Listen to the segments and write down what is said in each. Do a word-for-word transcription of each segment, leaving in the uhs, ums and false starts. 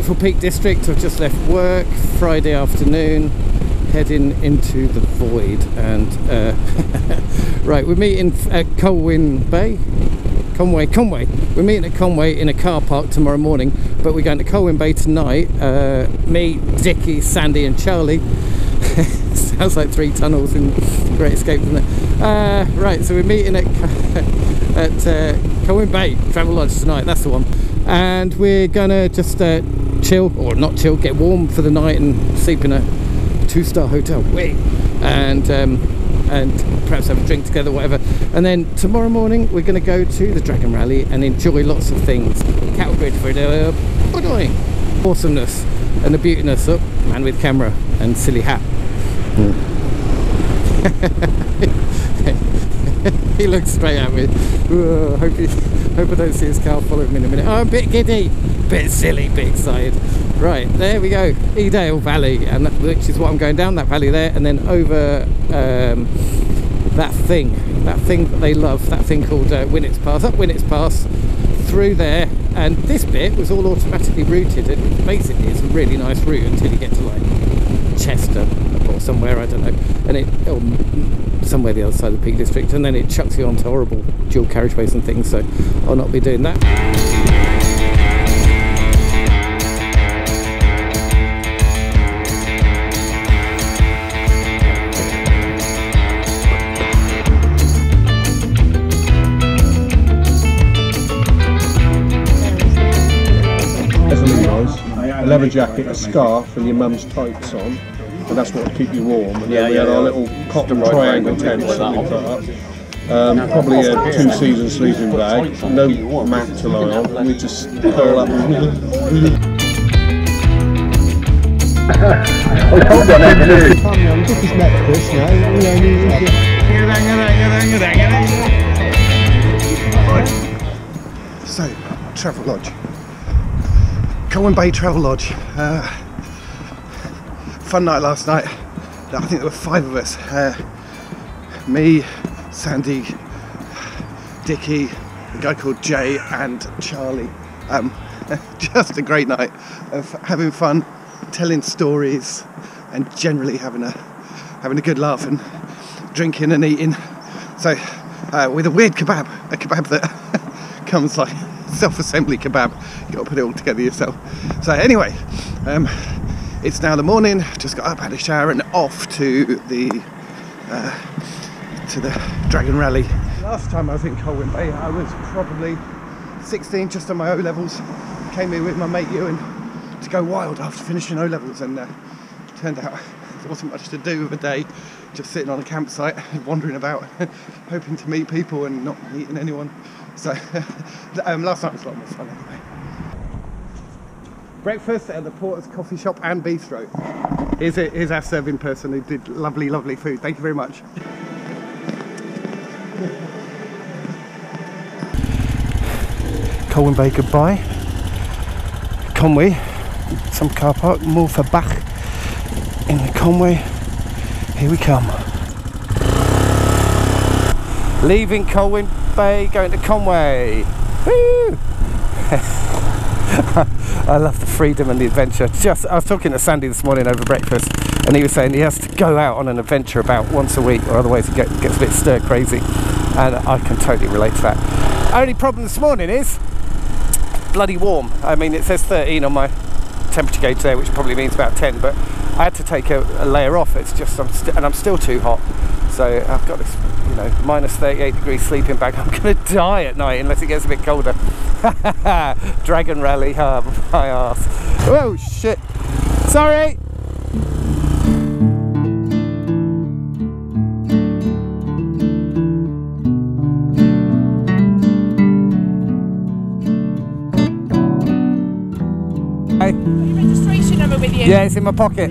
beautiful Peak District. I've just left work Friday afternoon, heading into the void, and uh, right, we're meeting at Colwyn Bay, Conway, Conway. We're meeting at Conway in a car park tomorrow morning, but we're going to Colwyn Bay tonight. Uh, me, Dickie, Sandy, and Charlie. Sounds like three tunnels in Great Escape, doesn't it? Uh, right, so we're meeting at at uh, Colwyn Bay Travelodge tonight. That's the one, and we're gonna just uh, chill, or not chill, get warm for the night, and sleep in a two-star hotel. Wait, and. Um, and perhaps have a drink together, whatever, and then tomorrow morning we're going to go to the Dragon Rally and enjoy lots of things. Cattle grid for the awesomeness and the beautiness of man with camera and silly hat. Mm. He looks straight at me. Whoa, hope, he, hope I don't see his car following me in a minute. Oh, I'm a bit giddy, bit silly, bit excited. Right, there we go, Edale Valley, and that, which is what I'm going down, that valley there, and then over um, that thing, that thing that they love, that thing called uh, Winnats Pass, up Winnats Pass, through there, and this bit was all automatically routed, and basically it's a really nice route until you get to like Chester or somewhere, I don't know, and it, or somewhere the other side of the Peak District, and then it chucks you onto horrible dual carriageways and things, so I'll not be doing that. Leather jacket, a scarf, and your mum's tights on, and that's what will keep you warm. And yeah, then we yeah, had our little cotton triangle tent that we put up. Um, probably a two-season sleeping bag, no mat to lie on, and we just curl up. So, Travelodge. Colwyn Bay Travelodge. Uh, fun night last night. I think there were five of us. Uh, me, Sandy, Dickie, a guy called Jay, and Charlie. Um, just a great night of having fun, telling stories, and generally having a having a good laugh and drinking and eating. So uh, with a weird kebab, a kebab that comes like self-assembly kebab, you got to put it all together yourself. So anyway, um, it's now the morning, just got up, had a shower, and off to the uh, to the Dragon Rally. Last time I was in Colwyn Bay I was probably sixteen, just on my O levels, came here with my mate Ewan to go wild after finishing O levels, and uh, turned out there wasn't much to do with a day, just sitting on a campsite wandering about hoping to meet people and not meeting anyone. So um, last night was a lot more fun anyway. Breakfast at the Porter's Coffee Shop and Bistro. Here's, a, here's our serving person who did lovely, lovely food. Thank you very much. Colwyn Bay goodbye. Conway, some car park, more for Bach in the Conway. Here we come. Leaving Colwyn Bay, going to Conway. Woo! I love the freedom and the adventure. Just, I was talking to Sandy this morning over breakfast, and he was saying he has to go out on an adventure about once a week, or otherwise he gets, gets a bit stir crazy, and I can totally relate to that. Only problem this morning is bloody warm. I mean, it says thirteen on my temperature gauge there, which probably means about ten, but I had to take a, a layer off. It's just, I'm st and I'm still too hot, so I've got this, you know, minus thirty-eight degrees sleeping bag. I'm gonna die at night unless it gets a bit colder. Dragon Rally, oh, my arse. Oh shit, sorry. Hey. Your registration number with you? Yeah, it's in my pocket.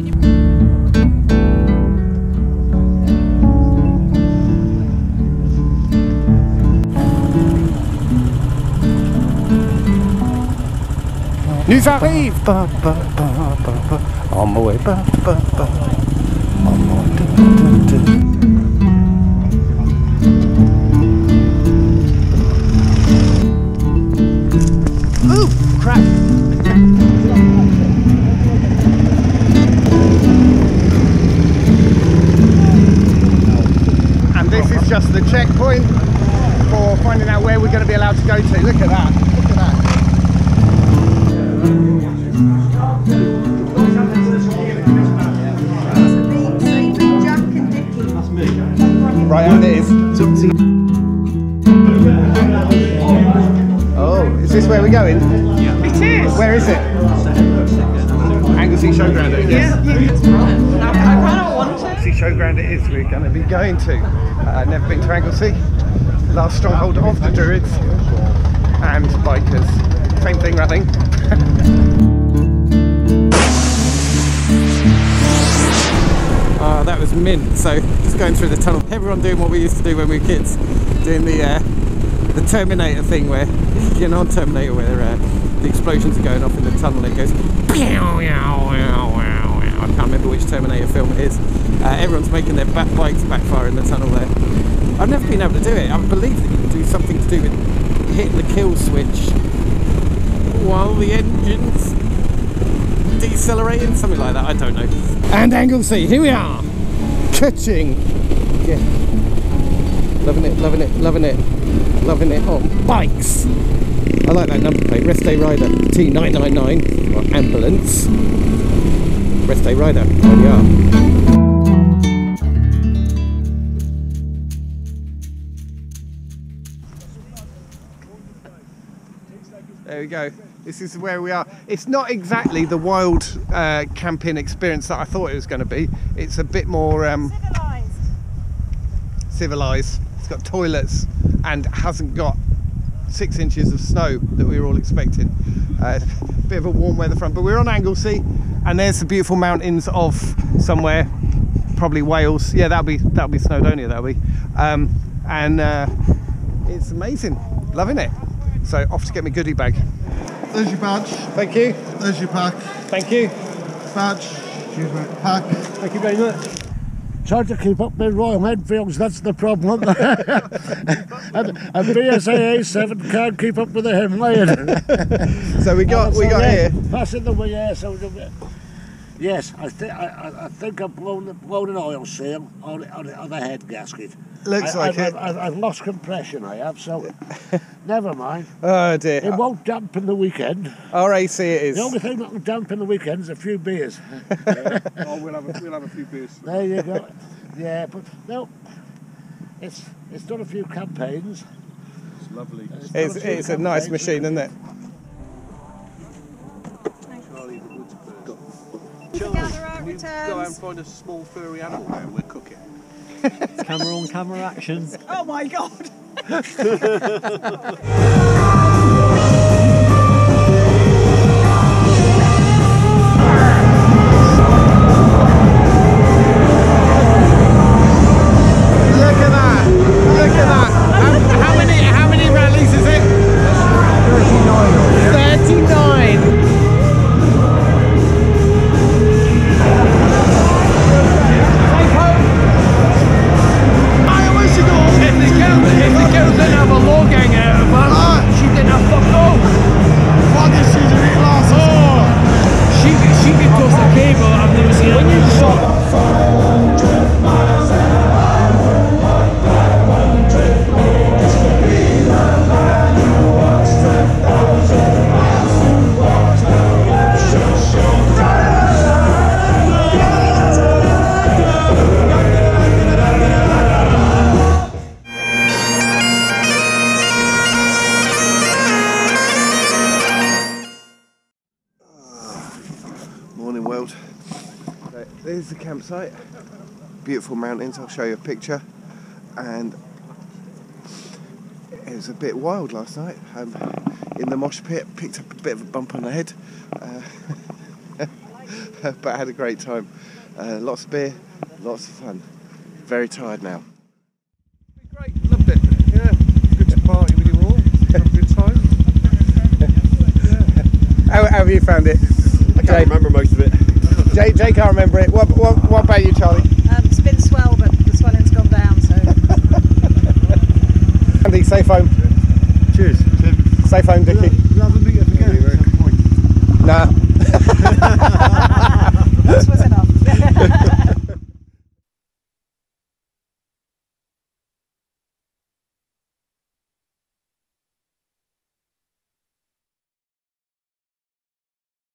Nous arrive! Ba, ba, ba, ba, ba. On my way, ba, ba, ba. On my way, da, da, da. Ooh, crap! just the checkpoint for finding out where we're going to be allowed to go to. Look at that, look at that. Right, and it is. Oh, is this where we're going? It is. Where is it? Anglesey Showground, I guess. Yeah, I kind of want to. Anglesey Showground it is we're going to be going to. Uh, never been to Anglesey. Last stronghold of the Druids and bikers. Same thing, I think. uh, that was mint. So just going through the tunnel. Everyone doing what we used to do when we were kids, doing the uh, the Terminator thing where you know, on Terminator where uh, the explosions are going off in the tunnel. It goes. I can't remember which Terminator film it is. Uh, everyone's making their back bikes backfire in the tunnel there. I've never been able to do it. I believe that you can do something to do with hitting the kill switch while the engine's decelerating, something like that, I don't know. And Anglesey, here we are! Catching! Yeah. Loving it, loving it, loving it, loving it on bikes! I like that number plate, Rest Day Rider T nine nine nine, or ambulance. Rest Day Rider, there we are. There we go. This is where we are. It's not exactly the wild uh, camping experience that I thought it was going to be. It's a bit more um, civilized. civilized. It's got toilets and hasn't got six inches of snow that we were all expecting. Uh, a bit of a warm weather front, but we're on Anglesey, and there's the beautiful mountains of somewhere, probably Wales. Yeah, that'll be that'll be Snowdonia. That'll be, um, and uh, it's amazing. Loving it. So off to get me goodie bag. There's your badge. Thank you. There's your pack. Thank you. Badge. Cheers, mate. Pack. Thank you very much. Trying to keep up with Royal Enfields, that's the problem. and, and B S A A seven can't keep up with the Himalayan. so we got we got yeah, here. Passing the way, yeah, so yes, I think I, I think I've blown, blown an oil seal on, on, on the head gasket. Looks I, like I've, it. I've, I've lost compression, I have, so never mind. Oh dear. It won't dampen the weekend. R A C it is. The only thing that will dampen the weekend is a few beers. yeah. Oh, we'll have, a, we'll have a few beers. There you go. yeah, but no, it's it's done a few campaigns. It's lovely. It's, it's, a, it's a nice machine, isn't it? Charlie, can we go and find a small furry animal there and we'll cook it? It's camera on camera action. Oh my god! Look at that! Look at that! How, how many how many rallies is it? Thirty-nine. Thirty-nine. There's the campsite, beautiful mountains, I'll show you a picture, and it was a bit wild last night, um, in the mosh pit, picked up a bit of a bump on the head, uh, but I had a great time, uh, lots of beer, lots of fun, very tired now. It's been great, loved it, yeah, good to party with you all, have a good time. yeah. how, how have you found it? I can't remember most of it. Jay, Jay can't remember it. What, what, what about you, Charlie? Um, it's been swell, but the swelling's gone down, so... Andy, safe home. Cheers. Cheers. Safe home, Dickie.